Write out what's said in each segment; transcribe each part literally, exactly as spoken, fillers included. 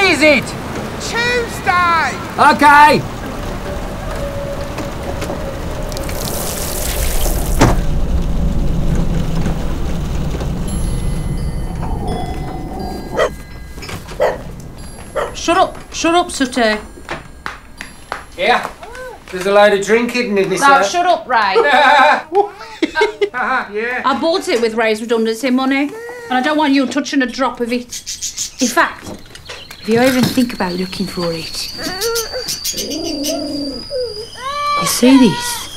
day is it? Tuesday! Okay! Shut up! Shut up, Sooty! Yeah? There's a load of drink hidden in this house. No, shut up, Ray! Yeah. I bought it with Ray's redundancy money. And I don't want you touching a drop of it. In fact, if you even think about looking for it... You see this?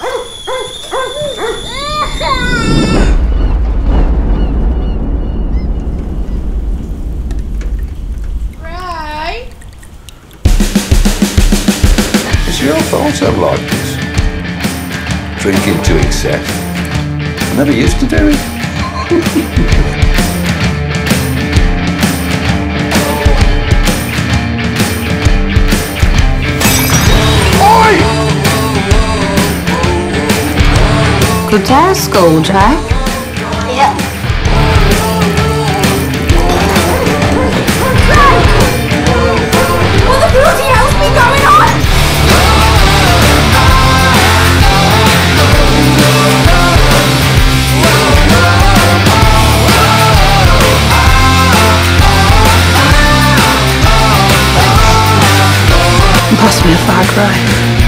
Ray? It's your fault I'm like this. Drinking to excess. I never used to do it. Good day, school day. Yeah. What the bloody hell's been going on? Pass me a fag, right?